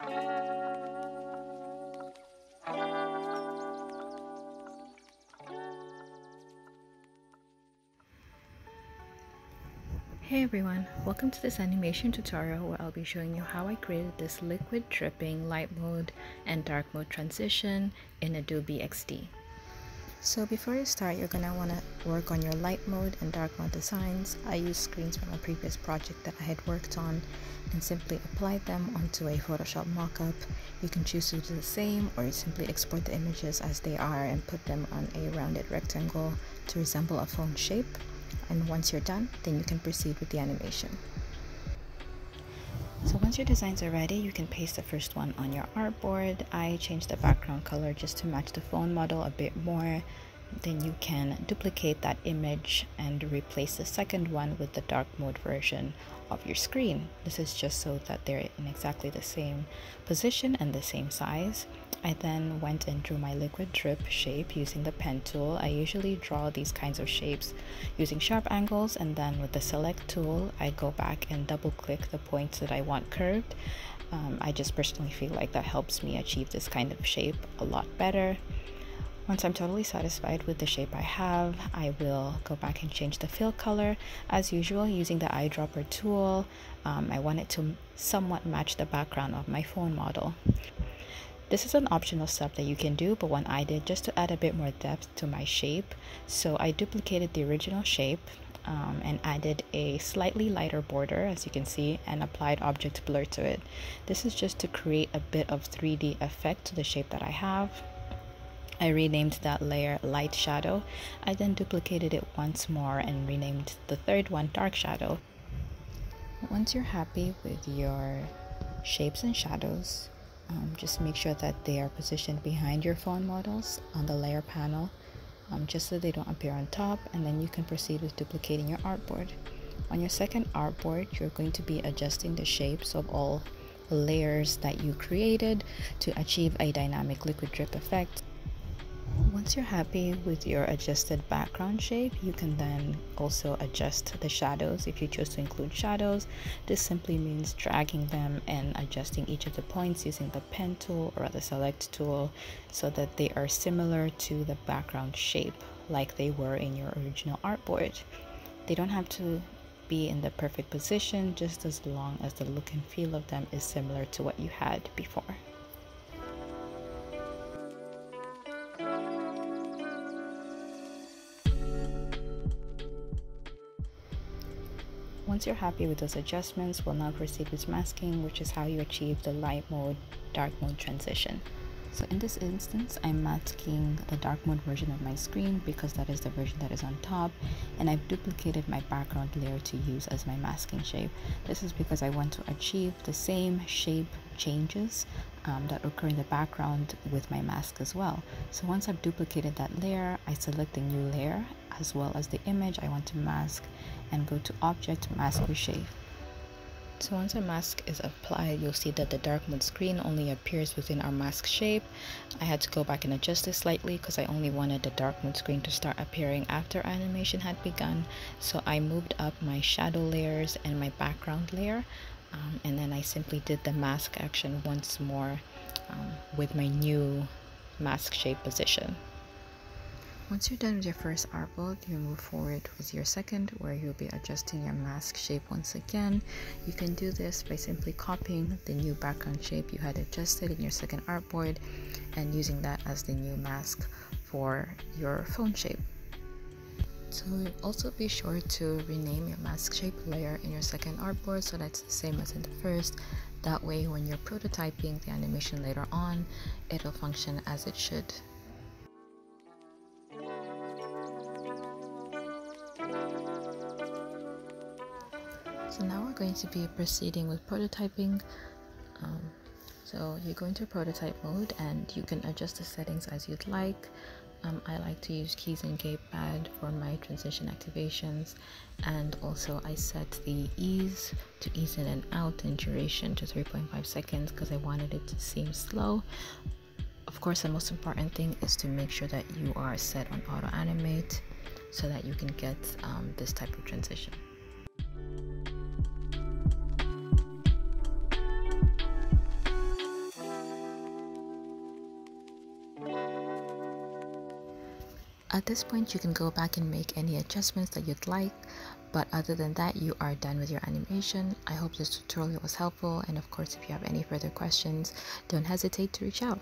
Hey everyone, welcome to this animation tutorial where I'll be showing you how I created this liquid dripping light mode and dark mode transition in Adobe XD. So before you start, you're going to want to work on your light mode and dark mode designs. I used screens from a previous project that I had worked on and simply applied them onto a Photoshop mockup. You can choose to do the same or simply export the images as they are and put them on a rounded rectangle to resemble a phone shape. And once you're done, then you can proceed with the animation. So once your designs are ready, you can paste the first one on your artboard. I changed the background color just to match the phone model a bit more. Then you can duplicate that image and replace the second one with the dark mode version of your screen. This is just so that they're in exactly the same position and the same size. I then went and drew my liquid drip shape using the pen tool. I usually draw these kinds of shapes using sharp angles, and then with the select tool, I go back and double click the points that I want curved. I just personally feel like that helps me achieve this kind of shape a lot better. Once I'm totally satisfied with the shape I have, I will go back and change the fill color as usual using the eyedropper tool. I want it to somewhat match the background of my phone model. This is an optional step that you can do, but one I did just to add a bit more depth to my shape. So I duplicated the original shape and added a slightly lighter border, as you can see, and applied object blur to it. This is just to create a bit of 3D effect to the shape that I have. I renamed that layer light shadow. I then duplicated it once more and renamed the third one dark shadow. Once you're happy with your shapes and shadows, just make sure that they are positioned behind your phone models on the layer panel, just so they don't appear on top, and then you can proceed with duplicating your artboard. On your second artboard, you're going to be adjusting the shapes of all layers that you created to achieve a dynamic liquid drip effect. Once you're happy with your adjusted background shape, you can then also adjust the shadows if you choose to include shadows. This simply means dragging them and adjusting each of the points using the pen tool or the select tool so that they are similar to the background shape like they were in your original artboard. They don't have to be in the perfect position, just as long as the look and feel of them is similar to what you had before. Once you're happy with those adjustments, we'll now proceed with masking, which is how you achieve the light mode, dark mode transition. So in this instance, I'm masking the dark mode version of my screen because that is the version that is on top, and I've duplicated my background layer to use as my masking shape. This is because I want to achieve the same shape changes that occur in the background with my mask as well. So once I've duplicated that layer, I select a new layer as well as the image I want to mask and go to Object, Mask, Reshape. So once a mask is applied, you'll see that the dark mode screen only appears within our mask shape. I had to go back and adjust this slightly because I only wanted the dark mode screen to start appearing after animation had begun. So I moved up my shadow layers and my background layer, and then I simply did the mask action once more with my new mask shape position. Once you're done with your first artboard, you move forward with your second, where you'll be adjusting your mask shape once again. You can do this by simply copying the new background shape you had adjusted in your second artboard and using that as the new mask for your phone shape. So also be sure to rename your mask shape layer in your second artboard so that's the same as in the first. That way when you're prototyping the animation later on, it'll function as it should. So now we're going to be proceeding with prototyping. So you go into prototype mode and you can adjust the settings as you'd like. I like to use keys and gamepad for my transition activations, and also I set the ease to ease in and out and duration to 3.5 seconds because I wanted it to seem slow. Of course, the most important thing is to make sure that you are set on auto animate so that you can get this type of transition. At this point, you can go back and make any adjustments that you'd like, but other than that, you are done with your animation. I hope this tutorial was helpful, and of course, if you have any further questions, don't hesitate to reach out.